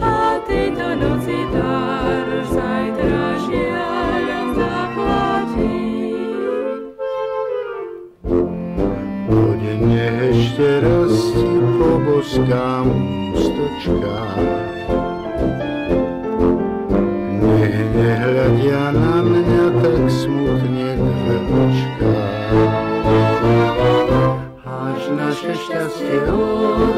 A tejto noci dar už zajtra žiaľom zaplatím. Ešte raz ti poboskám ústočka. Nech nehľadia na mňa tak smutne dve očka. Až naše šťastie